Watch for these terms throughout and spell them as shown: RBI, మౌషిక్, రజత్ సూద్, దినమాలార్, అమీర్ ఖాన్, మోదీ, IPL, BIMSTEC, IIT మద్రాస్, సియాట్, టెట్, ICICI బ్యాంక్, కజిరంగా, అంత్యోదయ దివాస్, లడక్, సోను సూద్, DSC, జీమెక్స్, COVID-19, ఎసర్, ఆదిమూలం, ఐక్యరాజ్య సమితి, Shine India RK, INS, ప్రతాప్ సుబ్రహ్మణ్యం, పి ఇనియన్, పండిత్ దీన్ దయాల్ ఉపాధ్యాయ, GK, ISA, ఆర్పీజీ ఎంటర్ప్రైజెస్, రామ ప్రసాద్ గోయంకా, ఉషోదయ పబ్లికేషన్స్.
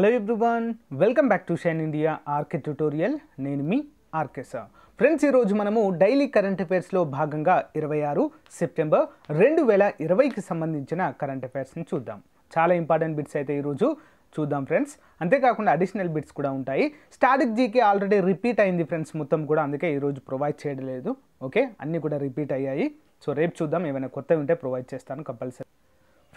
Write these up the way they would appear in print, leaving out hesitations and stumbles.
Hello everyone, welcome back to Shine India RK tutorial. Nenu mi RK sir. Friends, ee roju manamu daily current affairs lo bhaganga 26 September 2020 ki sambandhinchina current affairs ni chuddam. Chaala important bits aithe ee roju చూద్దాం friends. అంతేకాకుండా additional bits కూడా ఉంటాయి. Static GK already repeat అయింది friends మొత్తం కూడా, అందుకే ఈరోజు provide చేయలేదు. ఓకే, అన్నీ కూడా రిపీట్ అయ్యాయి. సో రేపు చూద్దాం, ఏమైనా కొత్తవి ఉంటే ప్రొవైడ్ చేస్తాను కంపల్సరీ.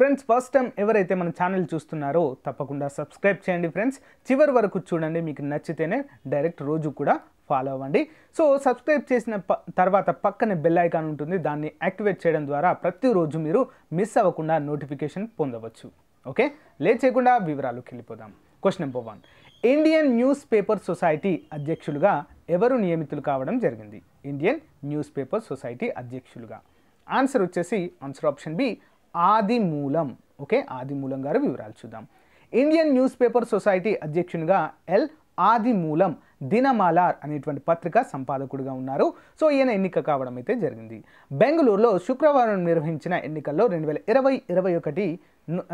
ఫ్రెండ్స్, ఫస్ట్ టైం ఎవరైతే మన ఛానల్ చూస్తున్నారో తప్పకుండా సబ్స్క్రైబ్ చేయండి ఫ్రెండ్స్. చివరి వరకు చూడండి, మీకు నచ్చితేనే డైరెక్ట్ రోజు కూడా ఫాలో అవ్వండి. సో సబ్స్క్రైబ్ చేసిన తర్వాత పక్కనే బెల్ ఐకాన్ ఉంటుంది, దాన్ని యాక్టివేట్ చేయడం ద్వారా ప్రతిరోజు మీరు మిస్ అవ్వకుండా నోటిఫికేషన్ పొందవచ్చు. ఓకే, లేట్ చేయకుండా వివరాలకు వెళ్ళిపోదాం. Question number 1, Indian news paper society అధ్యక్షులుగా ఎవరు నియమితులు కావడం జరిగింది? ఇండియన్ న్యూస్ పేపర్ సొసైటీ అధ్యక్షులుగా ఆన్సర్ వచ్చేసి answer option B ఆదిమూలం. Okay, ఆదిమూలం గారు వివరాలు చూద్దాం. ఇండియన్ న్యూస్ పేపర్ సొసైటీ అధ్యక్షునిగా ఎల్ ఆదిమూలం దినమాలార్ అనేటువంటి పత్రిక సంపాదకుడిగా ఉన్నారు. సో ఈయన ఎన్నిక కావడం అయితే జరిగింది. బెంగళూరులో శుక్రవారం నిర్వహించిన ఎన్నికల్లో 2020-2021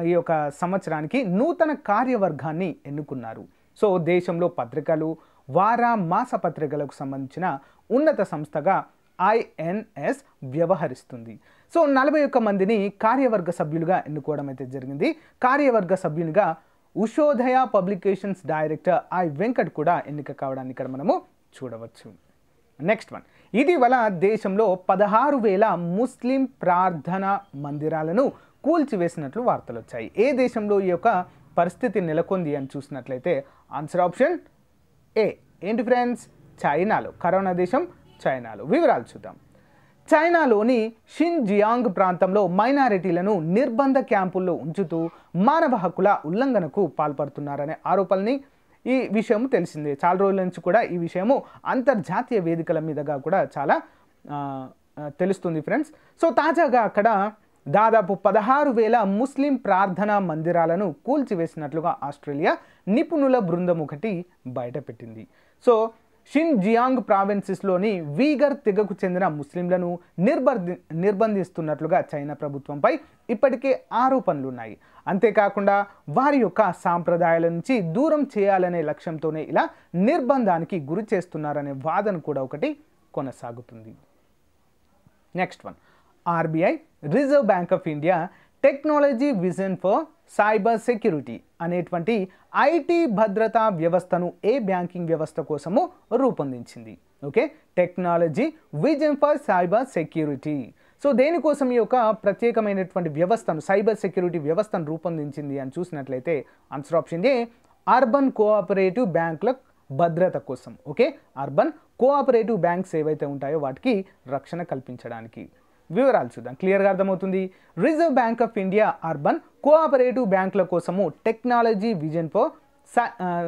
ఈ యొక్క సంవత్సరానికి నూతన కార్యవర్గాన్ని ఎన్నుకున్నారు. సో దేశంలో పత్రికలు, వార మాస పత్రికలకు సంబంధించిన ఉన్నత సంస్థగా INS వ్యవహరిస్తుంది. సో 41 మందిని కార్యవర్గ సభ్యులుగా ఎన్నుకోవడం అయితే జరిగింది. కార్యవర్గ సభ్యునిగా ఉషోదయ పబ్లికేషన్స్ director I Venkat కూడా ఎన్నిక కావడాన్ని ఇక్కడ మనము చూడవచ్చు. నెక్స్ట్ వన్, ఇటీవల దేశంలో 16,000 ముస్లిం ప్రార్థనా మందిరాలను కూల్చివేసినట్లు వార్తలు వచ్చాయి. ఏ దేశంలో ఈ యొక్క పరిస్థితి నెలకొంది అని చూసినట్లయితే ఆన్సర్ ఆప్షన్ ఏ ఏంటి ఫ్రెండ్స్, చైనాలో. కరోనా దేశం చైనాలో. వివరాలు చూద్దాం. చైనాలోని షిన్జియాంగ్ ప్రాంతంలో మైనారిటీలను నిర్బంధ క్యాంపుల్లో ఉంచుతూ మానవ హక్కుల ఉల్లంఘనకు పాల్పడుతున్నారనే ఆరోపణని ఈ విషయం తెలిసిందే. చాలా రోజుల నుంచి కూడా ఈ విషయము అంతర్జాతీయ వేదికల మీదుగా కూడా చాలా తెలుస్తుంది ఫ్రెండ్స్. సో తాజాగా అక్కడ దాదాపు 16,000 ముస్లిం ప్రార్థనా మందిరాలను కూల్చివేసినట్లుగా ఆస్ట్రేలియా నిపుణుల బృందం ఒకటి బయటపెట్టింది. సో షిన్జియాంగ్ ప్రావిన్సెస్లోని వీగర్ తెగకు చెందిన ముస్లింలను నిర్బంధిస్తున్నట్లుగా చైనా ప్రభుత్వంపై ఇప్పటికే ఆరోపణలు ఉన్నాయి. అంతేకాకుండా వారి యొక్క సాంప్రదాయాల నుంచి దూరం చేయాలనే లక్ష్యంతోనే ఇలా నిర్బంధానికి గురి చేస్తున్నారనే వాదన కూడా ఒకటి కొనసాగుతుంది. Next one, RBI reserve బ్యాంక్ of India technology vision for cyber security అనేటువంటి IT భద్రతా వ్యవస్థను ఏ బ్యాంకింగ్ వ్యవస్థ కోసము రూపొందించింది? Okay, technology vision for cyber security. So దేనికోసం ఈ యొక్క ప్రత్యేకమైనటువంటి వ్యవస్థను, సైబర్ సెక్యూరిటీ వ్యవస్థను రూపొందించింది అని చూసినట్లయితే answer option A urban cooperative బ్యాంకుల భద్రత కోసం. ఓకే, అర్బన్ కోఆపరేటివ్ బ్యాంక్స్ ఏవైతే ఉంటాయో వాటికి రక్షణ కల్పించడానికి. వివరాలు చూద్దాం, క్లియర్గా అర్థమవుతుంది. Reserve బ్యాంక్ of India urban cooperative బ్యాంకుల కోసము technology vision for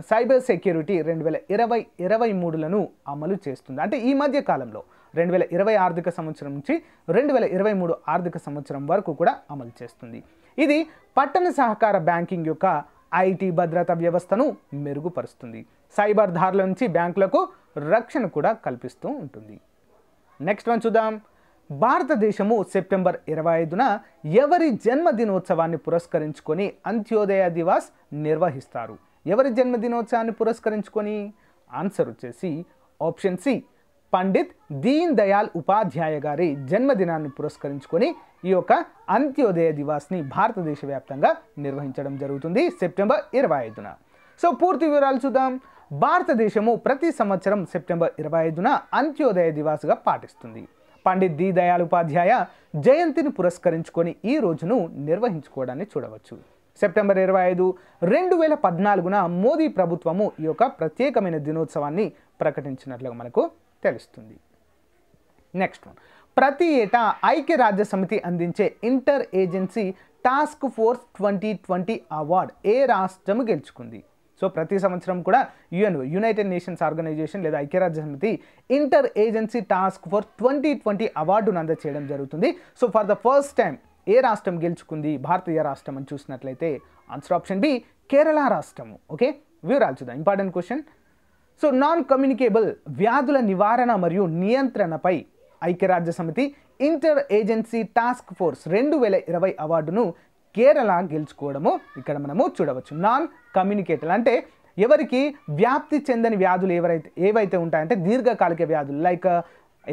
cyber security 2020-2023 అమలు చేస్తుంది. అంటే ఈ మధ్య కాలంలో 2020 ఆర్థిక సంవత్సరం నుంచి 2023 ఆర్థిక సంవత్సరం వరకు కూడా అమలు చేస్తుంది. ఇది పట్టణ సహకార బ్యాంకింగ్ యొక్క IT భద్రతా వ్యవస్థను మెరుగుపరుస్తుంది. సైబర్ దాడుల నుంచి బ్యాంకులకు రక్షణ కూడా కల్పిస్తూ ఉంటుంది. నెక్స్ట్ వన్ చూద్దాం. భారతదేశము సెప్టెంబర్ 25న ఎవరి జన్మదినోత్సవాన్ని పురస్కరించుకొని అంత్యోదయ దివాస్ నిర్వహిస్తారు? ఎవరి జన్మదినోత్సవాన్ని పురస్కరించుకొని? ఆన్సర్ వచ్చేసి ఆప్షన్ సి పండిత్ దీన్ దయాల్ ఉపాధ్యాయ గారి జన్మదినాన్ని పురస్కరించుకొని ఈ యొక్క అంత్యోదయ దివాస్ని భారతదేశ వ్యాప్తంగా నిర్వహించడం జరుగుతుంది సెప్టెంబర్ 25న. సో పూర్తి వివరాలు చూద్దాం. భారతదేశము ప్రతి సంవత్సరం సెప్టెంబర్ 25న అంత్యోదయ దివాస్గా పాటిస్తుంది. పండిత్ దీ దయాళ్ ఉపాధ్యాయ జయంతిని పురస్కరించుకొని ఈ రోజును నిర్వహించుకోవడాన్ని చూడవచ్చు. సెప్టెంబర్ 25 2014న మోదీ ప్రభుత్వము ఈ యొక్క ప్రత్యేకమైన దినోత్సవాన్ని ప్రకటించినట్లుగా మనకు తెలుస్తుంది. నెక్స్ట్ వన్, ప్రతి ఏటా ఐక్యరాజ్య సమితి అందించే inter agency task force 2020 award ఏ రాష్ట్రము గెలుచుకుంది? సో ప్రతి సంవత్సరం కూడా యునైటెడ్ నేషన్స్ ఆర్గనైజేషన్ లేదా ఐక్యరాజ్య సమితి ఇంటర్ ఏజెన్సీ టాస్క్ ఫోర్స్ 2020 అవార్డును అందచేయడం జరుగుతుంది. So for the first time ఏ రాష్ట్రం గెలుచుకుంది భారతీయ రాష్ట్రం అని చూసినట్లయితే ఆన్సర్ ఆప్షన్ బి కేరళ రాష్ట్రము. ఓకే, వివరాలు చూద్దాం. Important question. So non communicable వ్యాధుల నివారణ మరియు నియంత్రణపై ఐక్యరాజ్య సమితి ఇంటర్ ఏజెన్సీ టాస్క్ ఫోర్స్ 2020 అవార్డును కేరళ గెలుచుకోవడము ఇక్కడ మనము చూడవచ్చు. నాన్ కమ్యూనికేటల్ అంటే ఎవరికి వ్యాప్తి చెందని వ్యాధులు ఏవైతే ఉంటాయంటే దీర్ఘకాలిక వ్యాధులు లైక్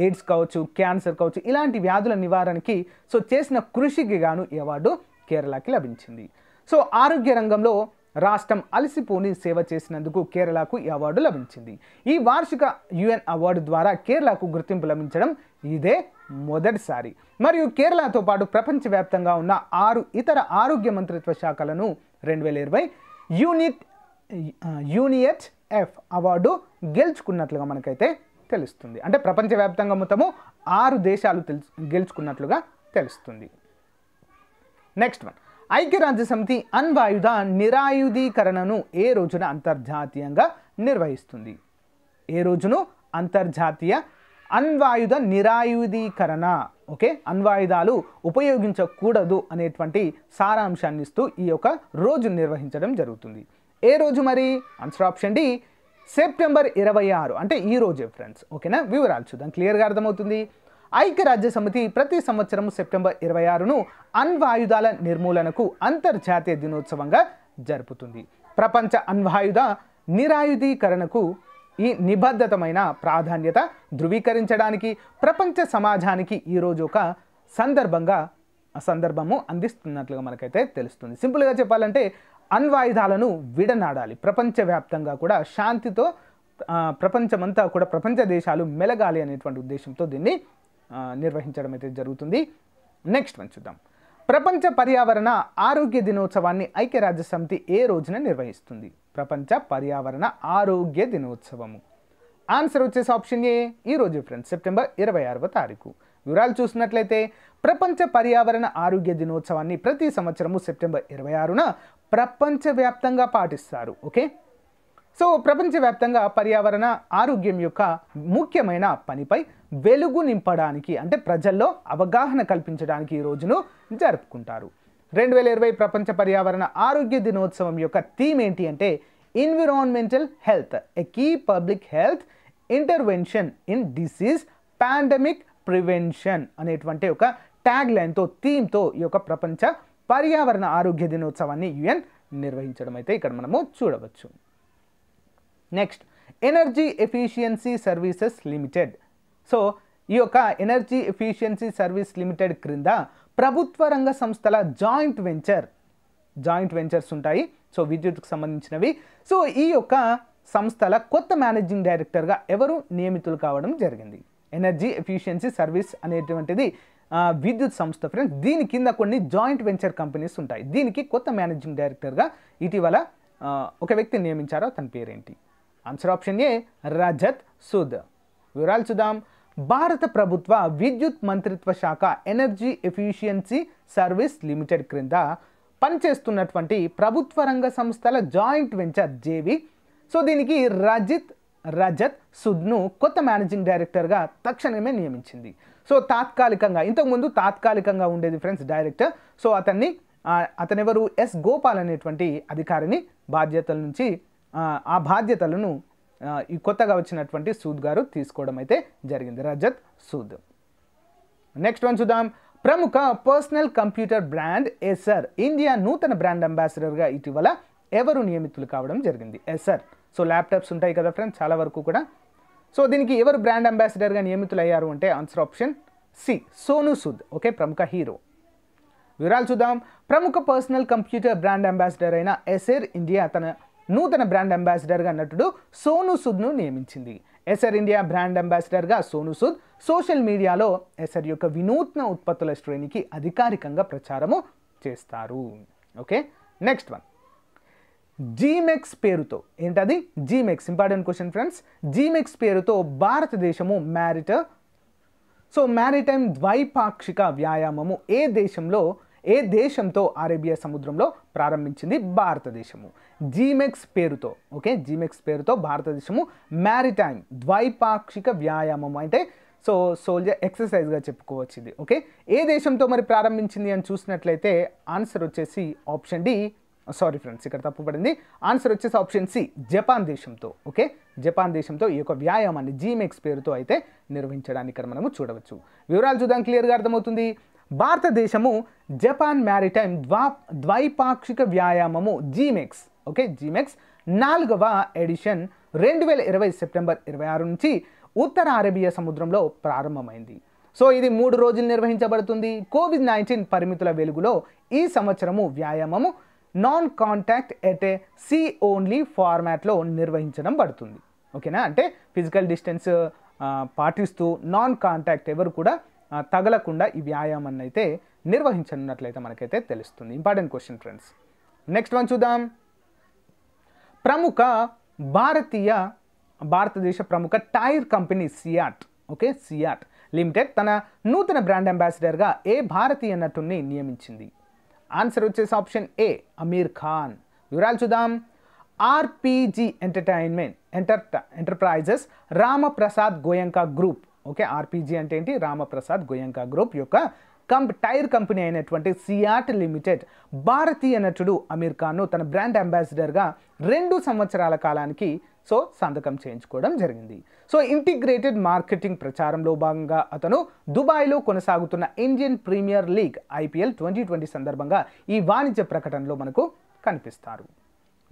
ఎయిడ్స్ కావచ్చు, క్యాన్సర్ కావచ్చు, ఇలాంటి వ్యాధుల నివారణకి సో చేసిన కృషికి గాను ఈ అవార్డు కేరళకి లభించింది. సో ఆరోగ్య రంగంలో రాష్ట్రం అలసిపోని సేవ చేసినందుకు కేరళకు ఈ అవార్డు లభించింది. ఈ వార్షిక UN అవార్డు ద్వారా కేరళకు గుర్తింపు లభించడం ఇదే మొదటిసారి. మరియు కేరళతో పాటు ప్రపంచవ్యాప్తంగా ఉన్న 6 ఇతర ఆరోగ్య మంత్రిత్వ శాఖలను 2020 యూనియట్ ఎఫ్ అవార్డు గెలుచుకున్నట్లుగా మనకైతే తెలుస్తుంది. అంటే ప్రపంచవ్యాప్తంగా మొత్తము 6 దేశాలు గెలుచుకున్నట్లుగా తెలుస్తుంది. నెక్స్ట్ వన్, ఐక్యరాజ్య సమితి అణ్వాయుధ నిరాయుధీకరణను ఏ రోజున అంతర్జాతీయంగా నిర్వహిస్తుంది? ఏ రోజును అంతర్జాతీయ అణ్వాయుధ నిరాయుధీకరణ, ఓకే, అణ్వాయుధాలు ఉపయోగించకూడదు అనేటువంటి సారాంశాన్ని ఇస్తూ ఈ యొక్క రోజు నిర్వహించడం జరుగుతుంది. ఏ రోజు మరి? Answer option D, September 26. అంటే ఈ రోజు ఫ్రెండ్స్, ఓకేనా? వివరాలు చూద్దాం, క్లియర్గా అర్థమవుతుంది. ఐక్యరాజ్య సమితి ప్రతి సంవత్సరం సెప్టెంబర్ 26ను అణ్వాయుధాల నిర్మూలనకు అంతర్జాతీయ దినోత్సవంగా జరుపుతుంది. ప్రపంచ అణ్వాయుధ నిరాయుధీకరణకు ఈ నిబద్ధతమైన ప్రాధాన్యత ధృవీకరించడానికి ప్రపంచ సమాజానికి ఈరోజు ఒక సందర్భము అందిస్తున్నట్లుగా మనకైతే తెలుస్తుంది. సింపుల్గా చెప్పాలంటే అణ్వాయుధాలను విడనాడాలి, ప్రపంచవ్యాప్తంగా కూడా శాంతితో ప్రపంచమంతా కూడా ప్రపంచ దేశాలు మెలగాలి అనేటువంటి ఉద్దేశంతో దీన్ని నిర్వహించడం అయితే జరుగుతుంది. నెక్స్ట్ మనం చూద్దాం, ప్రపంచ పర్యావరణ ఆరోగ్య దినోత్సవాన్ని ఐక్యరాజ్య సమితి ఏ రోజున నిర్వహిస్తుంది? ప్రపంచ పర్యావరణ ఆరోగ్య దినోత్సవము. ఆన్సర్ వచ్చేసి ఆప్షన్ ఏ, ఈరోజు ఫ్రెండ్స్ సెప్టెంబర్ 26వ తారీఖు. వివరాలు చూసినట్లయితే ప్రపంచ పర్యావరణ ఆరోగ్య దినోత్సవాన్ని ప్రతి సంవత్సరము సెప్టెంబర్ 26న ప్రపంచవ్యాప్తంగా పాటిస్తారు. ఓకే, సో ప్రపంచవ్యాప్తంగా పర్యావరణ ఆరోగ్యం యొక్క ముఖ్యమైన పనిపై వెలుగు నింపడానికి అంటే ప్రజల్లో అవగాహన కల్పించడానికి ఈ రోజును జరుపుకుంటారు. 2020 ప్రపంచ పర్యావరణ ఆరోగ్య దినోత్సవం యొక్క థీమ్ ఏంటి అంటే environmental health a key public health intervention in disease pandemic prevention అనేటువంటి ఒక ట్యాగ్ లైన్తో, థీమ్తో ఈ యొక్క ప్రపంచ పర్యావరణ ఆరోగ్య దినోత్సవాన్ని UN నిర్వహించడం అయితే ఇక్కడ మనము చూడవచ్చు. Next, energy efficiency services limited. So ఈ యొక్క ఎనర్జీ ఎఫిషియన్సీ సర్వీస్ లిమిటెడ్ క్రింద ప్రభుత్వ రంగ సంస్థల జాయింట్ వెంచర్స్ ఉంటాయి. సో విద్యుత్కు సంబంధించినవి. సో ఈ యొక్క సంస్థల కొత్త మేనేజింగ్ డైరెక్టర్గా ఎవరు నియమితులు కావడం జరిగింది? ఎనర్జీ ఎఫిషియన్సీ సర్వీస్ అనేటువంటిది విద్యుత్ సంస్థ ఫ్రెండ్స్. దీని కింద కొన్ని జాయింట్ వెంచర్ కంపెనీస్ ఉంటాయి. దీనికి కొత్త మేనేజింగ్ డైరెక్టర్గా ఇటీవల ఒక వ్యక్తి నియమించారో తన పేరేంటి? Answer option A, రజత్ సూద్. వివరాలు చూద్దాం, భారత ప్రభుత్వ విద్యుత్ మంత్రిత్వ శాఖ ఎనర్జీ ఎఫిషియన్సీ సర్వీస్ లిమిటెడ్ క్రింద పనిచేస్తున్నటువంటి ప్రభుత్వ రంగ సంస్థల జాయింట్ వెంచర్ JV. సో దీనికి రజత్ సూద్ను కొత్త మేనేజింగ్ డైరెక్టర్గా తక్షణమే నియమించింది. సో తాత్కాలికంగా, ఇంతకుముందు తాత్కాలికంగా ఉండేది ఫ్రెండ్స్ డైరెక్టర్. సో అతనెవరు? S. గోపాల్ అనేటువంటి అధికారిని బాధ్యతల నుంచి ఆ బాధ్యతలను ఈ కొత్తగా వచ్చినటువంటి సూద్ గారు తీసుకోవడం అయితే జరిగింది, రజత్ సూద్. నెక్స్ట్ వన్ చూద్దాం, ప్రముఖ personal computer brand ఎసర్ India నూతన బ్రాండ్ అంబాసిడర్గా ఇటీవల ఎవరు నియమితులు కావడం జరిగింది? ఎసర్. సో ల్యాప్టాప్స్ ఉంటాయి కదా ఫ్రెండ్స్ చాలా వరకు కూడా. సో దీనికి ఎవరు బ్రాండ్ అంబాసిడర్గా నియమితులు అయ్యారు అంటే answer option C, సోను సూద్. Okay, ప్రముఖ హీరో. వివరాలు చూద్దాం, ప్రముఖ పర్సనల్ కంప్యూటర్ బ్రాండ్ అంబాసిడర్ అయిన ఎసర్ ఇండియా తన నూతన బ్రాండ్ అంబాసిడర్గా నటుడు సోను సూద్ను నియమించింది. ఎసర్ ఇండియా బ్రాండ్ అంబాసిడర్గా సోను సూద్ సోషల్ మీడియాలో ఎసర్ యొక్క వినూత్న ఉత్పత్తుల శ్రేణికి అధికారికంగా ప్రచారము చేస్తారు. ఓకే, నెక్స్ట్ వన్, జీమెక్స్ పేరుతో, ఏంటది? జీమెక్స్, important question friends. జీమెక్స్ పేరుతో భారతదేశము మ్యారిటైమ్ ద్వైపాక్షిక వ్యాయామము ఏ దేశంతో అరేబియా సముద్రంలో ప్రారంభించింది? భారతదేశము. జీమెక్స్ పేరుతో, ఓకే, జీమెక్స్ పేరుతో భారతదేశము మ్యారిటైమ్ ద్వైపాక్షిక వ్యాయామం అంటే సో సోల్జర్ ఎక్సర్సైజ్గా చెప్పుకోవచ్చు ఇది. ఓకే, ఏ దేశంతో మరి ప్రారంభించింది అని చూసినట్లయితే ఆన్సర్ వచ్చేసి ఆప్షన్ డి, సారీ ఫ్రెండ్స్ ఇక్కడ తప్పుపడింది, ఆన్సర్ వచ్చేసి ఆప్షన్ C, జపాన్ దేశంతో. ఓకే, జపాన్ దేశంతో ఈ యొక్క వ్యాయామాన్ని జీమెక్స్ పేరుతో అయితే నిర్వహించడానికి ఇక్కడ మనము చూడవచ్చు. వివరాలు చూద్దాం, క్లియర్గా అర్థమవుతుంది. భారతదేశము జపాన్ మ్యారిటైమ్ ద్వైపాక్షిక వ్యాయామము జీమెక్స్ ఓకే జీమెక్స్ 4వ ఎడిషన్ 2020 సెప్టెంబర్ 26 నుంచి ఉత్తర అరేబియా సముద్రంలో ప్రారంభమైంది. సో ఇది 3 రోజులు నిర్వహించబడుతుంది. COVID-19 పరిమితుల వెలుగులో ఈ సంవత్సరము వ్యాయామము non contact at a sea only ఫార్మాట్లో నిర్వహించడం పడుతుంది. ఓకేనా, అంటే ఫిజికల్ డిస్టెన్స్ పాటిస్తూ నాన్ కాంటాక్ట్ ఎవరు కూడా తగలకుండా ఈ వ్యాయామాన్ని అయితే నిర్వహించనున్నట్లయితే మనకైతే తెలుస్తుంది. Important question friends. Next one చూద్దాం. ప్రముఖ భారతదేశ ప్రముఖ tyre company సియాట్ okay సియాట్ limited తన నూతన బ్రాండ్ అంబాసిడర్గా ఏ భారతీయ నటుడిని నియమించింది? ఆన్సర్ వచ్చేసి ఆప్షన్ ఏ అమీర్ ఖాన్. వివరాలు చూద్దాం. ఆర్పీజీ ఎంటర్ప్రైజెస్ రామ ప్రసాద్ గోయంకా group okay RPG అంటే ఏంటి? రామప్రసాద్ గోయంకా గ్రూప్ యొక్క టైర్ కంపెనీ అయినటువంటి సియాట్ లిమిటెడ్ భారతీయ నటుడు అమీర్ ఖాన్ను తన బ్రాండ్ అంబాసిడర్గా 2 సంవత్సరాల కాలానికి సంతకం చేయించుకోవడం జరిగింది. ఇంటిగ్రేటెడ్ మార్కెటింగ్ ప్రచారంలో భాగంగా అతను దుబాయ్లో కొనసాగుతున్న ఇండియన్ ప్రీమియర్ లీగ్ IPL 2020 సందర్భంగా ఈ వాణిజ్య ప్రకటనలో మనకు కనిపిస్తారు.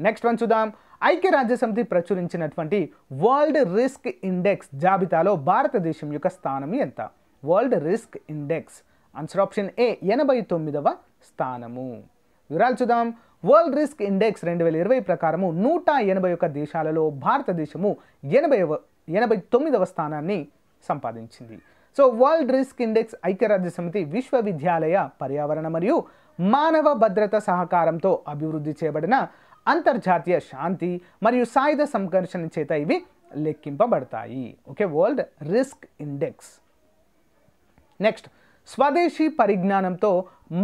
నెక్స్ట్ వన్ చూద్దాం. ఐక్యరాజ్యసమితి ప్రచురించినటువంటి వరల్డ్ రిస్క్ ఇండెక్స్ జాబితాలో భారతదేశం యొక్క స్థానం ఎంత? World risk index answer option A 89వ స్థానము. వివరాలు చూద్దాం. వరల్డ్ రిస్క్ ఇండెక్స్ 2020 ప్రకారము 181 దేశాలలో భారతదేశము 89వ స్థానాన్ని సంపాదించింది. వరల్డ్ రిస్క్ ఇండెక్స్ ఐక్యరాజ్యసమితి విశ్వవిద్యాలయ పర్యావరణ మరియు మానవ భద్రత సహకారంతో అభివృద్ధి చేయబడిన అంతర్జాతీయ శాంతి మరియు సాయుధ సంఘర్షణ చేత ఇవి లెక్కింపబడతాయి. Okay, world risk index. Next, స్వదేశీ పరిజ్ఞానంతో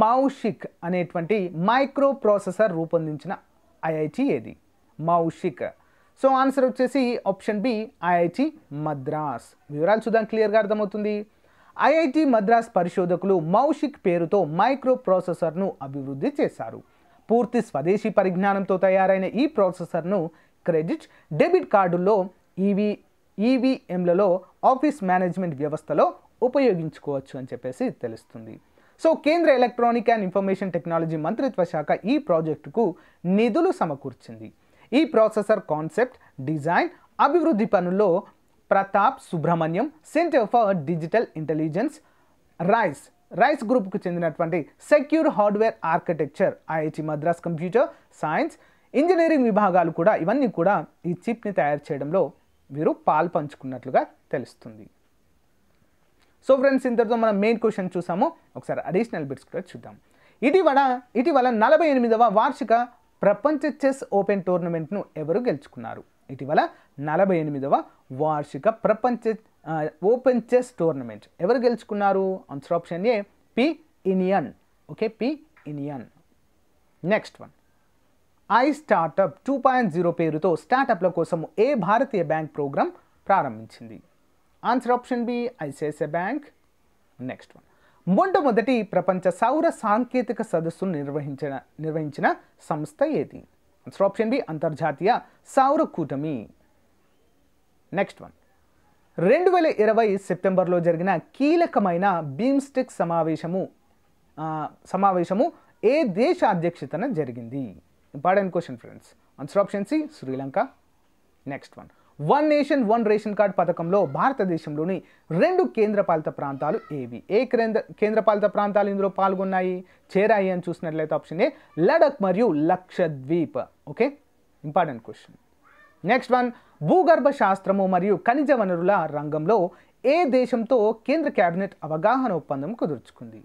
మౌషిక్ అనేటువంటి మైక్రో ప్రాసెసర్ రూపొందించిన IIT ఏది? మౌషిక్. ఆన్సర్ వచ్చేసి ఆప్షన్ బి IIT మద్రాస్. వివరాలు చూద్దాం, క్లియర్గా అర్థమవుతుంది. IIT మద్రాస్ పరిశోధకులు మౌషిక్ పేరుతో మైక్రో ప్రాసెసర్ను అభివృద్ధి చేశారు. పూర్తి స్వదేశీ పరిజ్ఞానంతో తయారైన ఈ ప్రాసెసర్ను క్రెడిట్, డెబిట్ కార్డుల్లో, ఈవీఎంలలో, ఆఫీస్ మేనేజ్మెంట్ వ్యవస్థలో ఉపయోగించుకోవచ్చు అని చెప్పేసి తెలుస్తుంది. కేంద్ర ఎలక్ట్రానిక్ అండ్ ఇన్ఫర్మేషన్ టెక్నాలజీ మంత్రిత్వ శాఖ ఈ ప్రాజెక్టుకు నిధులు సమకూర్చింది. ఈ ప్రాసెసర్ కాన్సెప్ట్, డిజైన్, అభివృద్ధి పనుల్లో ప్రతాప్ సుబ్రహ్మణ్యం centre for digital intelligence, RISE గ్రూప్కు చెందినటువంటి secure hardware architecture, IIT మద్రాస్ computer science, engineering విభాగాలు కూడా ఇవన్నీ కూడా ఈ చిప్ని తయారు చేయడంలో వీరు పాలు పంచుకున్నట్లుగా తెలుస్తుంది. ఫ్రెండ్స్, ఇంతటితో మనం మెయిన్ క్వశ్చన్ చూసాము. ఒకసారి అడిషనల్ బిట్స్ కూడా చూద్దాం. ఇటీవల 48వ వార్షిక ప్రపంచ చెస్ ఓపెన్ టోర్నమెంట్ను ఎవరు గెలుచుకున్నారు? ఇటీవల 48వ వార్షిక ప్రపంచ ఓపెన్ చెస్ టోర్నమెంట్ ఎవరు గెలుచుకున్నారు? Answer option A పి ఇనియన్. Next one, I startup 2.0 పేరుతో స్టార్టప్ల కోసం ఏ భారతీయ బ్యాంక్ ప్రోగ్రాం ప్రారంభించింది? Answer option B ICICI బ్యాంక్. Next one, మొట్టమొదటి ప్రపంచ సౌర సాంకేతిక సదస్సును నిర్వహించిన సంస్థ ఏది? ఆన్సర్ ఆప్షన్ బి అంతర్జాతీయ సౌర కూటమి. నెక్స్ట్ వన్, 2020 సెప్టెంబర్లో జరిగిన కీలకమైన BIMSTEC సమావేశము ఏ దేశ అధ్యక్షతన జరిగింది? Important question friends. Answer option C Sri Lanka. Next one, one nation one ration card పథకంలో భారతదేశంలోని 2 కేంద్రపాలిత ప్రాంతాలు ఏవి? కేంద్రపాలిత ప్రాంతాలు ఇందులో పాల్గొన్నాయి, చేరాయి అని చూసినట్లయితే ఆప్షన్ ఏ లడక్ మరియు Lakshadweep. Okay, important question. Next one, భూగర్భ శాస్త్రము మరియు ఖనిజ వనరుల రంగంలో ఏ దేశంతో కేంద్ర కేబినెట్ అవగాహన ఒప్పందం కుదుర్చుకుంది?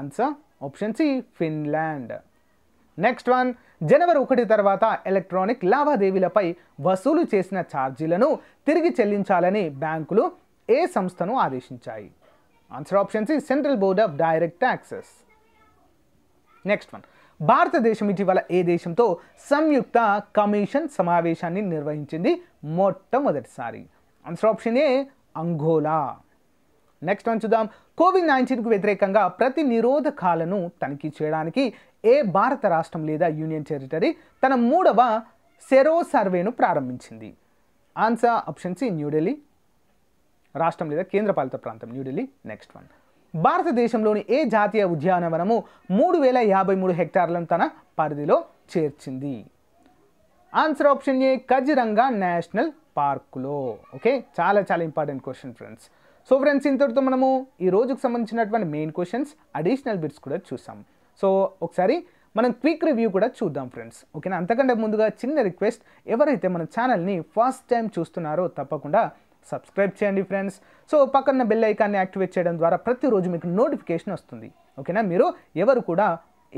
Answer option C Finland. Next one, జనవరి 1 తర్వాత ఎలక్ట్రానిక్ లావాదేవీలపై వసూలు చేసిన ఛార్జీలను తిరిగి చెల్లించాలని బ్యాంకులు ఏ సంస్థను ఆదేశించాయి? Answer option C central board of direct taxes. Next one, భారతదేశం ఇటీవల ఏ దేశంతో సంయుక్త కమిషన్ సమావేశాన్ని నిర్వహించింది మొట్టమొదటిసారి? Answer option A Angola. Next one చూద్దాం. COVID-19కు వ్యతిరేకంగా ప్రతి నిరోధకాలను తనిఖీ చేయడానికి ఏ భారత రాష్ట్రం లేదా యూనియన్ టెరిటరీ తన 3వ సెరో సర్వేను ప్రారంభించింది? Answer option C New Delhi. రాష్ట్రం లేదా కేంద్రపాలిత ప్రాంతం న్యూఢిల్లీ. నెక్స్ట్ వన్, భారతదేశంలోని ఏ జాతీయ ఉద్యానవనము 3053 హెక్టార్లను తన పరిధిలో చేర్చింది? Answer option A, కజిరంగా national పార్కులో. ఓకే, చాలా చాలా important question friends. So friends, ఇంతటితో మనము ఈ రోజుకు సంబంధించినటువంటి మెయిన్ క్వశ్చన్స్, అడిషనల్ బిట్స్ కూడా చూసాం. సో ఒకసారి మనం క్విక్ రివ్యూ కూడా చూద్దాం ఫ్రెండ్స్, ఓకేనా? అంతకంటే ముందుగా చిన్న రిక్వెస్ట్, ఎవరైతే మన ఛానల్ని ఫస్ట్ టైం చూస్తున్నారో తప్పకుండా సబ్స్క్రైబ్ చేయండి ఫ్రెండ్స్. సో పక్కన బెల్ ఐకాన్ని యాక్టివేట్ చేయడం ద్వారా ప్రతిరోజు మీకు నోటిఫికేషన్ వస్తుంది, ఓకేనా? మీరు ఎవరు కూడా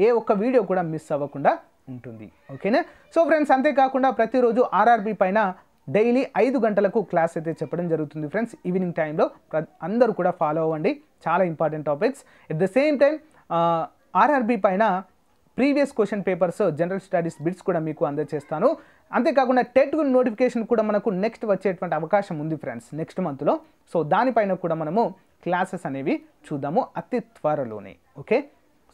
ఏ ఒక్క వీడియో కూడా మిస్ అవ్వకుండా ఉంటుంది, ఓకేనా? సో ఫ్రెండ్స్, అంతేకాకుండా ప్రతిరోజు ఆర్ఆర్బీ పైన డైలీ 5 గంటలకు క్లాస్ అయితే చెప్పడం జరుగుతుంది ఫ్రెండ్స్, ఈవినింగ్ టైంలో. అందరూ కూడా ఫాలో అవ్వండి, చాలా important topics. At the same time RRB పైన previous question papers, general studies bits కూడా మీకు అందజేస్తాను. అంతేకాకుండా టెట్ నోటిఫికేషన్ కూడా మనకు నెక్స్ట్ వచ్చేటువంటి అవకాశం ఉంది ఫ్రెండ్స్, నెక్స్ట్ మంత్లో. సో దానిపైన కూడా మనము క్లాసెస్ అనేవి చూద్దాము అతి త్వరలోనే, ఓకే?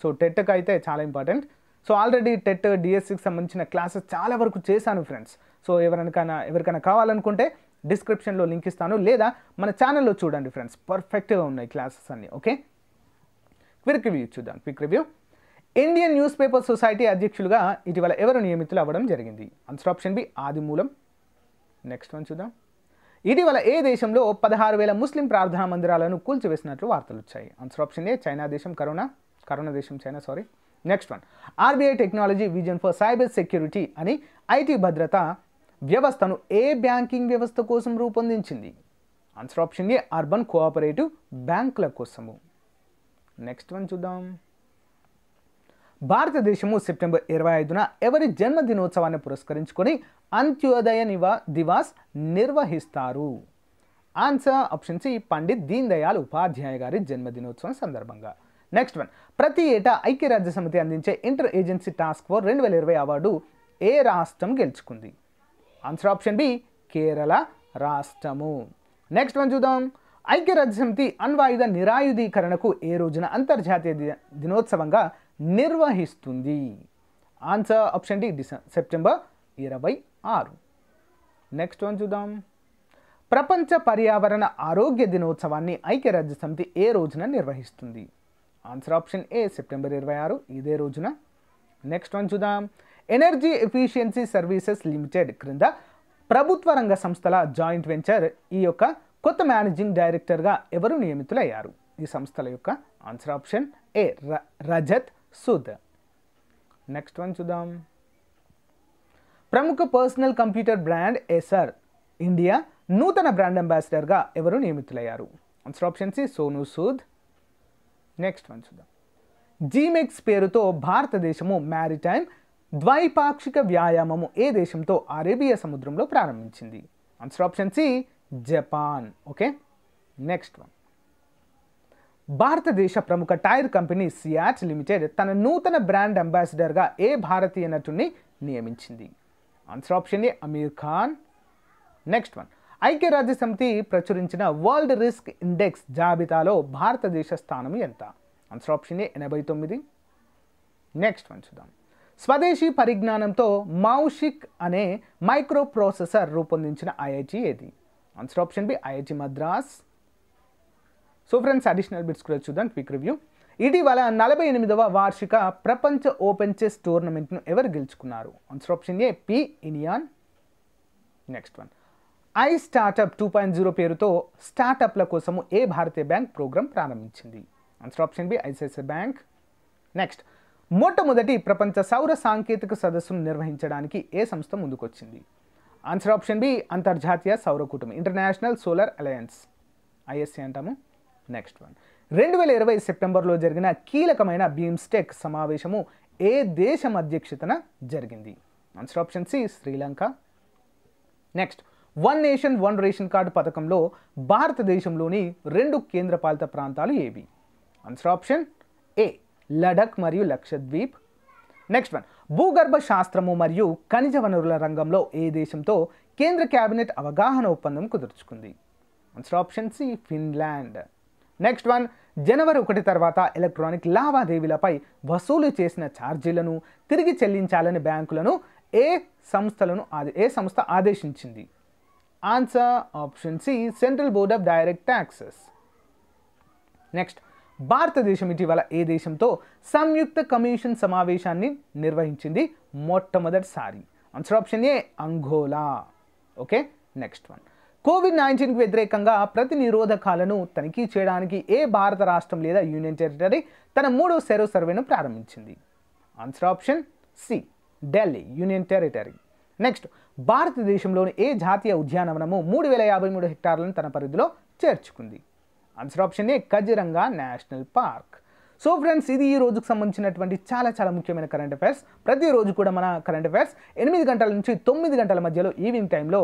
సో టెట్కి అయితే చాలా ఇంపార్టెంట్. సో ఆల్రెడీ టెట్, డిఎస్సికి సంబంధించిన క్లాసెస్ చాలా వరకు చేశాను ఫ్రెండ్స్. సో ఎవరికైనా కావాలనుకుంటే డిస్క్రిప్షన్లో లింక్ ఇస్తాను, లేదా మన ఛానల్లో చూడండి ఫ్రెండ్స్, పర్ఫెక్ట్గా ఉన్నాయి క్లాసెస్ అన్నీ, ఓకే? క్విక్ రివ్యూ చూద్దాం. Quick review, Indian news paper society అధ్యక్షులుగా ఇటీవల ఎవరు నియమితులు అవ్వడం జరిగింది? Answer option B, ఆదిమూలం. Next one చూద్దాం. ఇటీవల ఏ దేశంలో 16,000 ముస్లిం ప్రార్థనా మందిరాలను కూల్చివేసినట్లు వార్తలు వచ్చాయి? ఆన్సర్ ఆప్షన్ ఏ, చైనా దేశం. కరోనా దేశం China, sorry. Next one, RBI technology vision for cyber security అని ఐటీ భద్రతా వ్యవస్థను ఏ బ్యాంకింగ్ వ్యవస్థ కోసం రూపొందించింది? Answer option A, urban cooperative బ్యాంకుల కోసము. నెక్స్ట్ వన్ చూద్దాం. భారతదేశము సెప్టెంబర్ 25న ఎవరి జన్మదినోత్సవాన్ని పురస్కరించుకొని అంత్యోదయ దివాస్ నిర్వహిస్తారు? Answer option C, Pandit Deen Dayal ఉపాధ్యాయ గారి జన్మదినోత్సవం సందర్భంగా. నెక్స్ట్ వన్, ప్రతి ఏటా ఐక్యరాజ్య సమితి అందించే inter agency task force 2020 award ఏ రాష్ట్రం గెలుచుకుంది? ఆన్సర్ ఆప్షన్ బి, కేరళ రాష్ట్రము. నెక్స్ట్ వన్ చూద్దాం. ఐక్యరాజ్య సమితి అణ్వాయుధ నిరాయుధీకరణకు ఏ రోజున అంతర్జాతీయ దినోత్సవంగా నిర్వహిస్తుంది? Answer option D, September 26. Next one చూద్దాం. ప్రపంచ పర్యావరణ ఆరోగ్య దినోత్సవాన్ని ఐక్యరాజ్య సమితి ఏ రోజున నిర్వహిస్తుంది? ఆన్సర్ ఆప్షన్ ఏ, సెప్టెంబర్ 26, ఇదే రోజున. నెక్స్ట్ వన్ చూద్దాం. ఎనర్జీ ఎఫిషియన్సీ సర్వీసెస్ లిమిటెడ్ క్రింద ప్రభుత్వ రంగ సంస్థల జాయింట్ వెంచర్ ఈ యొక్క కొత్త మేనేజింగ్ డైరెక్టర్గా ఎవరు నియమితులయ్యారు ఈ సంస్థల యొక్క? Answer option A, Rajat Sood. Next one చూద్దాం. ప్రముఖ personal computer brand ఎసర్ India నూతన బ్రాండ్ అంబాసిడర్గా ఎవరు నియమితులయ్యారు? Answer option C, సోను సూద్. Next one చూద్దాం. జీమెక్స్ పేరుతో భారతదేశము మ్యారిటైమ్ ద్వైపాక్షిక వ్యాయామము ఏ దేశంతో అరేబియా సముద్రంలో ప్రారంభించింది? Answer option C, Japan. Okay, next one. భారతదేశ ప్రముఖ టైర్ కంపెనీ సియాట్ లిమిటెడ్ తన నూతన బ్రాండ్ అంబాసిడర్గా ఏ భారతీయ నటుడిని నియమించింది? Answer option A, అమీర్ ఖాన్. Next one. ఐక్యరాజ్య సమితి ప్రచురించిన వరల్డ్ రిస్క్ ఇండెక్స్ జాబితాలో భారతదేశ స్థానం ఎంత? Answer option A, 89. Next one చూద్దాం. స్వదేశీ పరిజ్ఞానంతో మౌషిక్ అనే మైక్రో ప్రాసెసర్ రూపొందించిన ఐఐటి ఏది? Answer option B, IIT మద్రాస్. So friends, additional bits కూడా చూద్దాం. క్విక్ రివ్యూ, ఇటీవల 48వ వార్షిక ప్రపంచ ఓపెన్ చెస్ టోర్నమెంట్ను ఎవరు గెలుచుకున్నారు? Answer option A, P. Iniyan. Next one. I startup 2.0 పేరుతో స్టార్టప్ల కోసము ఏ భారతీయ బ్యాంక్ ప్రోగ్రాం ప్రారంభించింది? Answer option B, ICICI బ్యాంక్. Next, మొట్టమొదటి ప్రపంచ సౌర సాంకేతిక సదస్సును నిర్వహించడానికి ఏ సంస్థ ముందుకొచ్చింది? ఆన్సర్ ఆప్షన్ బి, అంతర్జాతీయ సౌర కూటమి, ఇంటర్నేషనల్ సోలార్ అలయన్స్, ఐఎస్ఏ అంటాము. Next one. 2020 సెప్టెంబర్లో జరిగిన కీలకమైన బీమ్స్టెక్ సమావేశము ఏ దేశం అధ్యక్షతన జరిగింది? Answer option C, Sri Lanka. Next, one nation one ration card పథకంలో భారతదేశంలోని 2 కేంద్రపాలిత ప్రాంతాలు ఏవి? ఆన్సర్ ఆప్షన్ ఏ, లడక్ మరియు లక్షద్వీప్. Next one. భూగర్భ శాస్త్రము మరియు ఖనిజ వనరుల రంగంలో ఏ దేశంతో కేంద్ర కేబినెట్ అవగాహన ఒప్పందం కుదుర్చుకుంది? Answer option C, Finland. Next one. జనవరి 1 తర్వాత ఎలక్ట్రానిక్ లావాదేవీలపై వసూలు చేసిన ఛార్జీలను తిరిగి చెల్లించాలని బ్యాంకులను ఏ సంస్థ ఆదేశించింది? Answer option C, central board of direct taxes. Next, భారతదేశం ఇటీవల ఏ దేశంతో సంయుక్త కమిషన్ సమావేశాన్ని నిర్వహించింది మొట్టమొదటిసారి? Answer option A, Angola. Okay, next one. కోవిడ్-19 కు వ్యతిరేకంగా ప్రతి నిరోధకాలను తనిఖీ చేయడానికి ఏ భారత రాష్ట్రం లేదా యూనియన్ టెరిటరీ తన మూడో సెరో సర్వేను ప్రారంభించింది? Answer option C, Delhi union territory. Next, భారతదేశంలోని ఏ జాతీయ ఉద్యానవనము 3053 హెక్టార్లను తన పరిధిలో చేర్చుకుంది? Answer option A, కజిరంగా national park. So friends, ఇది ఈ రోజుకు సంబంధించినటువంటి చాలా చాలా ముఖ్యమైన కరెంట్ అఫైర్స్. ప్రతిరోజు కూడా మన కరెంట్ అఫైర్స్ 8 గంటల నుంచి 9 గంటల మధ్యలో ఈవినింగ్ టైంలో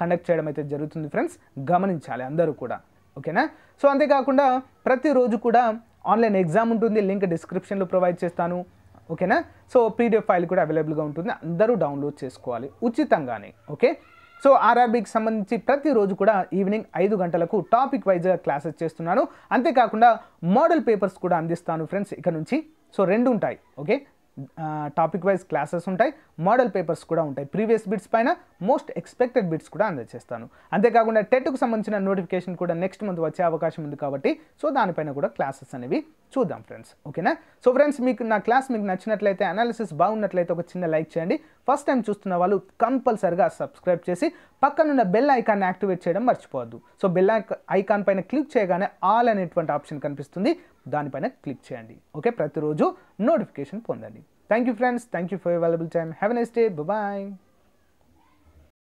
కండక్ట్ చేయడం అయితే జరుగుతుంది ఫ్రెండ్స్, గమనించాలి అందరూ కూడా. ఓకేనా? సో అంతేకాకుండా ప్రతిరోజు కూడా ఆన్లైన్ ఎగ్జామ్ ఉంటుంది, లింక్ డిస్క్రిప్షన్లో ప్రొవైడ్ చేస్తాను. ఓకేనా? సో పీడిఎఫ్ ఫైల్ కూడా అవైలబుల్గా ఉంటుంది, అందరూ డౌన్లోడ్ చేసుకోవాలి ఉచితంగానే. ఓకే, సో ఆర్ఆర్బీకి సంబంధించి ప్రతిరోజు కూడా ఈవినింగ్ 5 గంటలకు టాపిక్ వైజ్గా క్లాసెస్ చేస్తున్నాను. అంతేకాకుండా మోడల్ పేపర్స్ కూడా అందిస్తాను ఫ్రెండ్స్ ఇక నుంచి. సో 2 ఉంటాయి. ఓకే, టాపిక్ వైజ్ క్లాసెస్ ఉంటాయి, మోడల్ పేపర్స్ కూడా ఉంటాయి. ప్రీవియస్ బిట్స్ పైన మోస్ట్ ఎక్స్పెక్టెడ్ బిట్స్ కూడా అందజేస్తాను. అంతేకాకుండా టెట్కు సంబంధించిన నోటిఫికేషన్ కూడా నెక్స్ట్ మంత్ వచ్చే అవకాశం ఉంది కాబట్టి, సో దానిపైన కూడా క్లాసెస్ అనేవి చూద్దాం ఫ్రెండ్స్. ఓకేనా? సో ఫ్రెండ్స్, మీకు నా క్లాస్ మీకు నచ్చినట్లయితే, అనాలిసిస్ బాగున్నట్లయితే ఒక చిన్న లైక్ చేయండి. ఫస్ట్ టైం చూస్తున్న వాళ్ళు కంపల్సరిగా సబ్స్క్రైబ్ చేసి పక్కనున్న బెల్ ఐకాన్ యాక్టివేట్ చేయడం మర్చిపోవద్దు. సో బెల్ ఐకాన్ పైన క్లిక్ చేయగానే ఆల్ అనేటువంటి ఆప్షన్ కనిపిస్తుంది, దానిపైన క్లిక్ చేయండి. ఓకే, ప్రతిరోజు నోటిఫికేషన్ పొందండి. Thank you friends, thank you for available time. Have a nice day, bye.